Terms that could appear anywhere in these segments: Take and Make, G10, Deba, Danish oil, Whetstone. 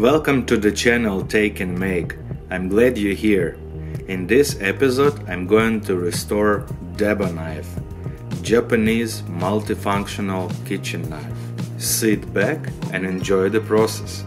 Welcome to the channel Take and Make. I'm glad you're here. In this episode I'm going to restore Deba knife, Japanese multifunctional kitchen knife. Sit back and enjoy the process.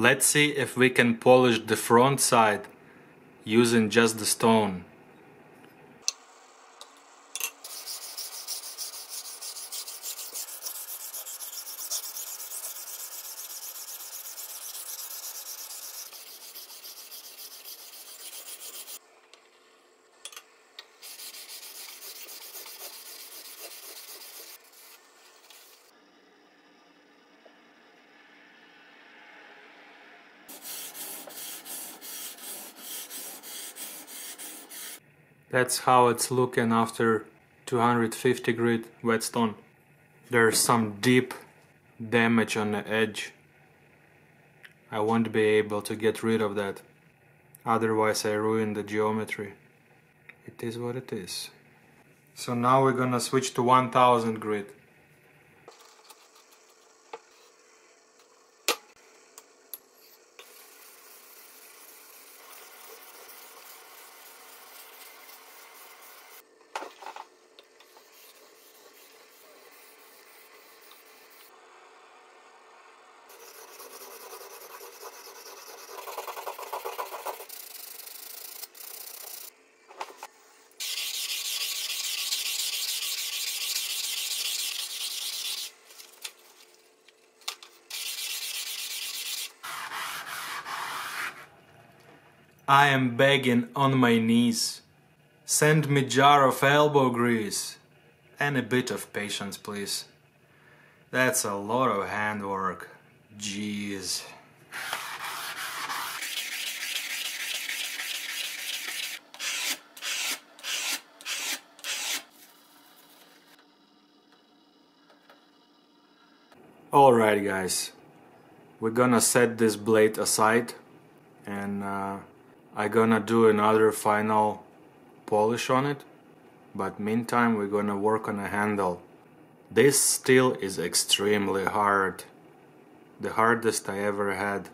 Let's see if we can polish the front side using just the stone. That's how it's looking after 250 grit whetstone. There's some deep damage on the edge. I won't be able to get rid of that. Otherwise I ruin the geometry. It is what it is. So now we're gonna switch to 1000 grit. I am begging on my knees. Send me jar of elbow grease and a bit of patience, please. That's a lot of handwork. Jeez. Alright guys, we're gonna set this blade aside and I'm gonna do another final polish on it, but meantime we're gonna work on a handle. This steel is extremely hard, the hardest I ever had.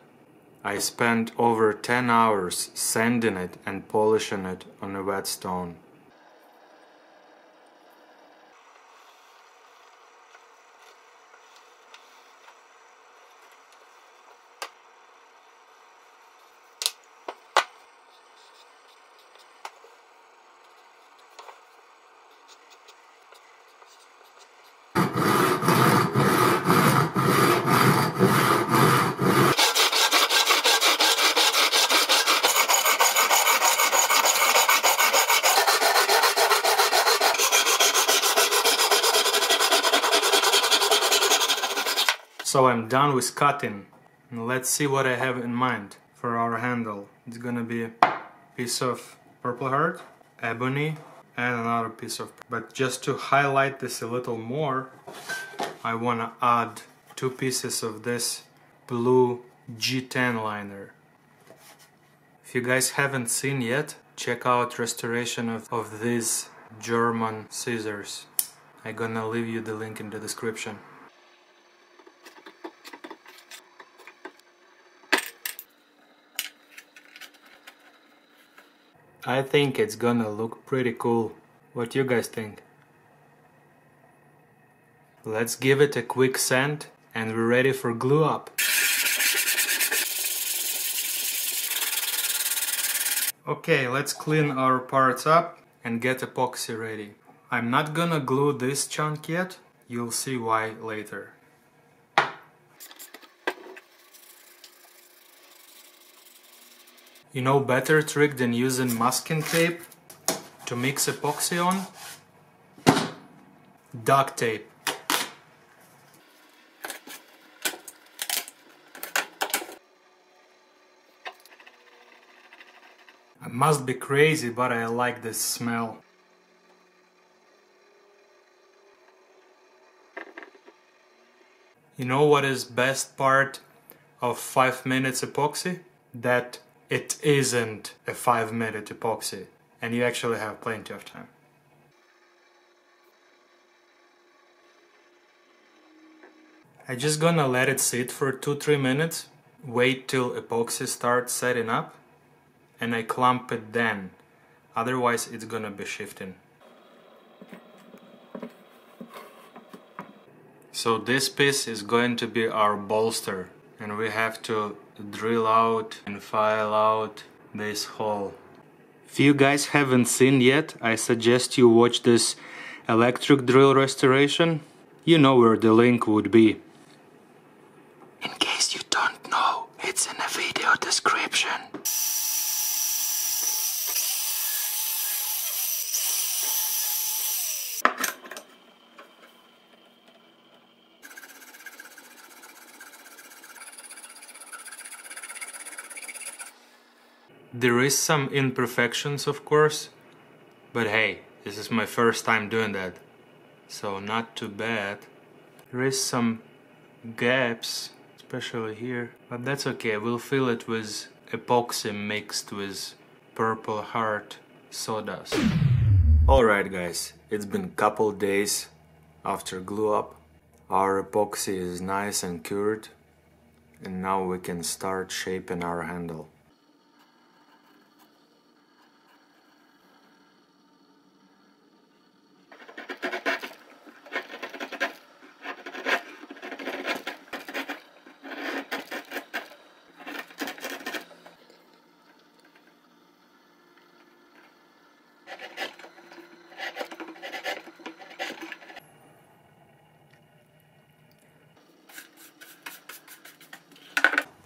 I spent over 10 hours sanding it and polishing it on a whetstone. So I'm done with cutting. Let's see what I have in mind for our handle. It's gonna be a piece of purple heart, ebony, and another piece of... But just to highlight this a little more, I wanna add two pieces of this blue G10 liner. If you guys haven't seen yet, check out restoration of these German scissors. I'm gonna leave you the link in the description. I think it's gonna look pretty cool. What you guys think? Let's give it a quick sand and we're ready for glue up. Okay, let's clean our parts up and get epoxy ready. I'm not gonna glue this chunk yet, you'll see why later. You know, better trick than using masking tape to mix epoxy on? Duct tape. I must be crazy, but I like this smell. You know what is best part of 5 minutes epoxy? That it isn't a 5-minute epoxy, and you actually have plenty of time. I'm just gonna let it sit for 2-3 minutes, wait till epoxy starts setting up, and I clump it then, otherwise it's gonna be shifting. So this piece is going to be our bolster, and we have to drill out and file out this hole. If you guys haven't seen yet, I suggest you watch this electric drill restoration. You know where the link would be. In case you don't know, it's in the video description. There is some imperfections, of course, but hey, this is my first time doing that, so not too bad. There is some gaps, especially here, but that's okay, we'll fill it with epoxy mixed with purple heart sawdust. Alright guys, it's been a couple days after glue up. Our epoxy is nice and cured, and now we can start shaping our handle.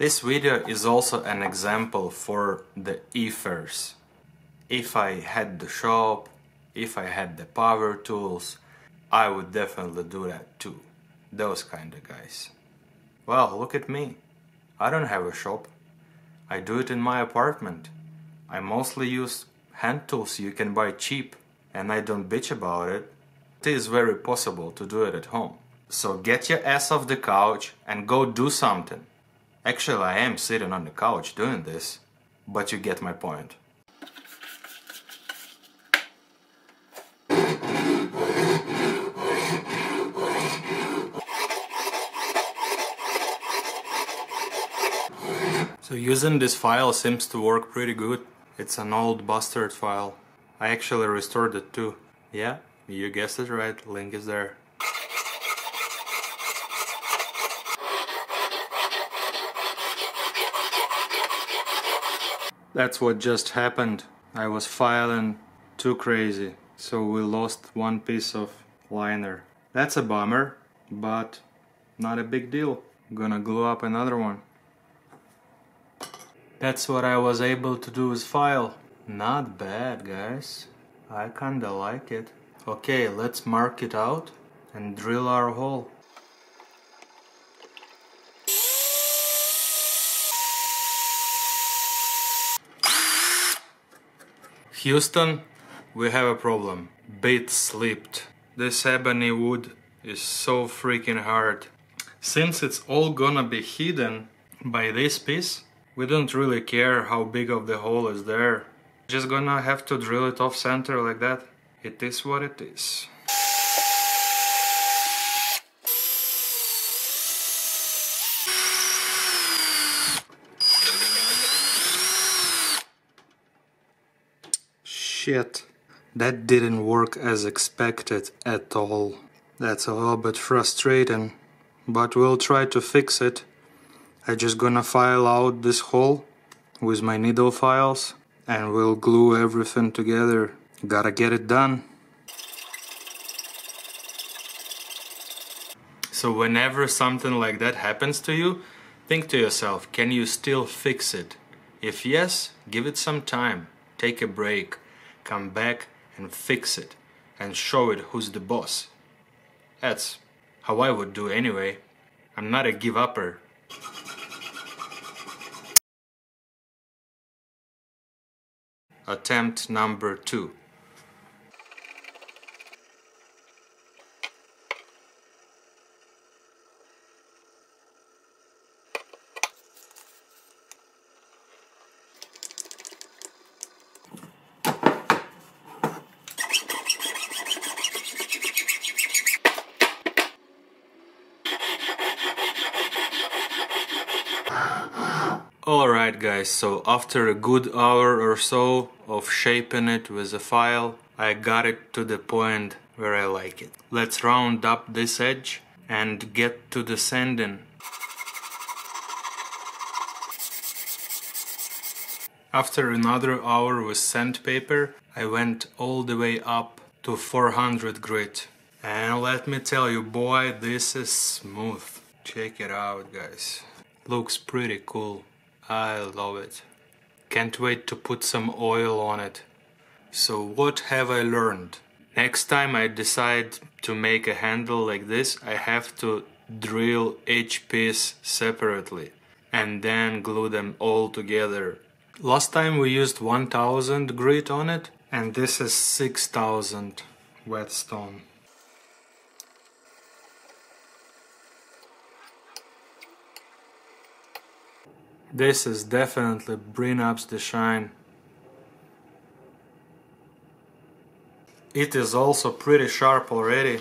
This video is also an example for the ifers. If I had the shop, if I had the power tools, I would definitely do that too. Those kind of guys. Well, look at me. I don't have a shop. I do it in my apartment. I mostly use hand tools you can buy cheap, and I don't bitch about it. It is very possible to do it at home. So get your ass off the couch and go do something. Actually, I am sitting on the couch doing this, but you get my point. So using this file seems to work pretty good. It's an old bastard file. I actually restored it too. Yeah, you guessed it right, link is there. That's what just happened. I was filing too crazy, so we lost one piece of liner. That's a bummer, but not a big deal. I'm gonna glue up another one. That's what I was able to do with file. Not bad, guys. I kinda like it. Okay, let's mark it out and drill our hole. Houston, we have a problem. Bit slipped. This ebony wood is so freaking hard. Since it's all gonna be hidden by this piece, we don't really care how big of the hole is there. Just gonna have to drill it off center like that. It is what it is. Shit, that didn't work as expected at all. That's a little bit frustrating, but we'll try to fix it. I'm just gonna file out this hole with my needle files and we'll glue everything together. Gotta get it done. So whenever something like that happens to you, think to yourself, can you still fix it? If yes, give it some time. Take a break, come back and fix it and show it who's the boss. That's how I would do anyway. I'm not a give-upper. Attempt number 2. Alright guys, so after a good hour or so of shaping it with a file, I got it to the point where I like it. Let's round up this edge and get to the sanding. After another hour with sandpaper, I went all the way up to 400 grit. And let me tell you, boy, this is smooth. Check it out, guys. Looks pretty cool. I love it. Can't wait to put some oil on it. So what have I learned? Next time I decide to make a handle like this, I have to drill each piece separately and then glue them all together. Last time we used 1000 grit on it, and this is 6000 whetstone. This is definitely bring up the shine. It is also pretty sharp already.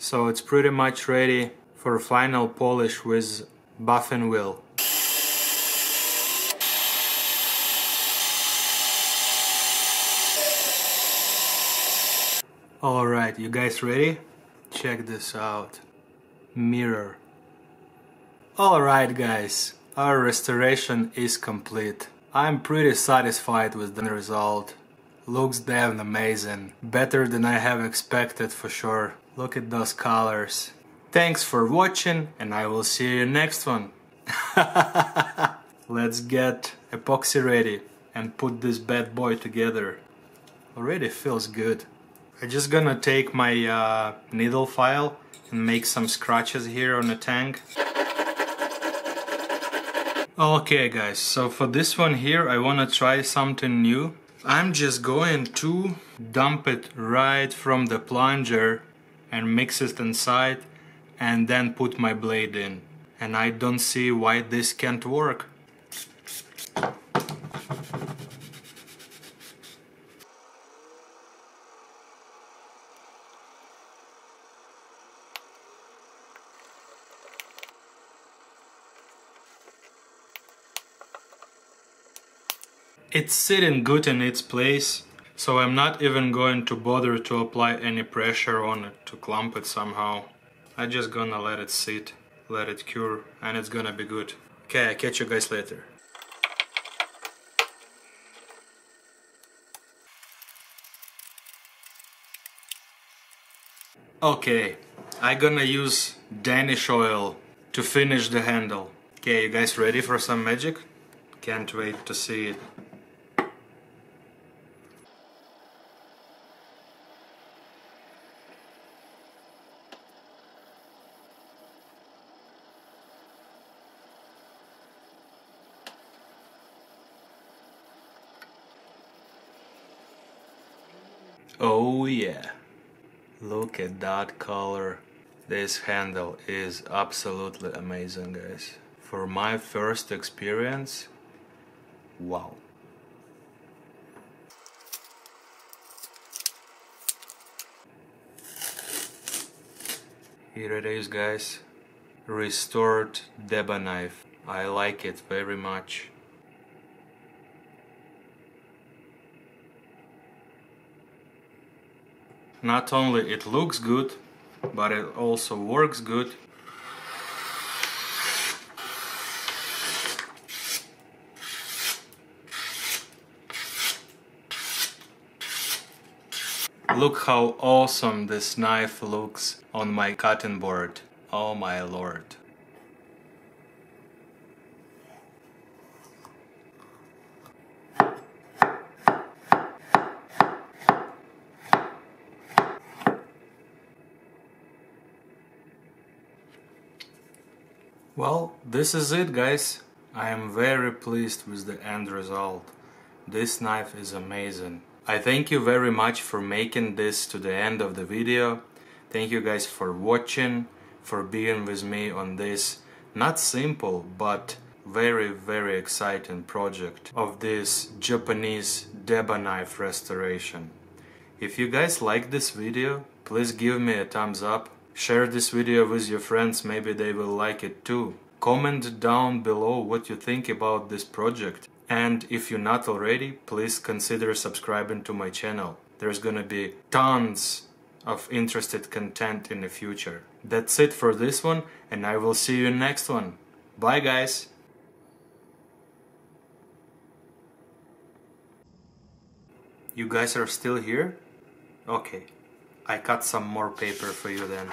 So it's pretty much ready for final polish with buffing wheel. Alright, you guys ready? Check this out. Mirror. Alright guys, our restoration is complete. I'm pretty satisfied with the result. Looks damn amazing. Better than I have expected for sure. Look at those colors. Thanks for watching and I will see you next one. Let's get epoxy ready and put this bad boy together. Already feels good. I'm just gonna take my needle file and make some scratches here on the tank. Okay guys, so for this one here I wanna try something new. I'm just going to dump it right from the plunger and mix it inside and then put my blade in. And I don't see why this can't work. It's sitting good in its place, so I'm not even going to bother to apply any pressure on it to clump it somehow. I'm just gonna let it sit, let it cure, and it's gonna be good. Okay, I'll catch you guys later. Okay, I'm gonna use Danish oil to finish the handle. Okay, you guys ready for some magic? Can't wait to see it. Oh yeah, look at that color. This handle is absolutely amazing, guys. For my first experience, wow. Here it is, guys. Restored Deba knife. I like it very much. Not only it looks good, but it also works good. Look how awesome this knife looks on my cutting board. Oh my lord. Well, this is it, guys. I am very pleased with the end result. This knife is amazing. I thank you very much for making this to the end of the video. Thank you guys for watching, for being with me on this not simple but very exciting project of this Japanese Deba knife restoration. If you guys like this video, please give me a thumbs up. Share this video with your friends, maybe they will like it too. Comment down below what you think about this project. And if you're not already, please consider subscribing to my channel. There's gonna be tons of interesting content in the future. That's it for this one, and I will see you in the next one. Bye, guys! You guys are still here? Okay. I cut some more paper for you then.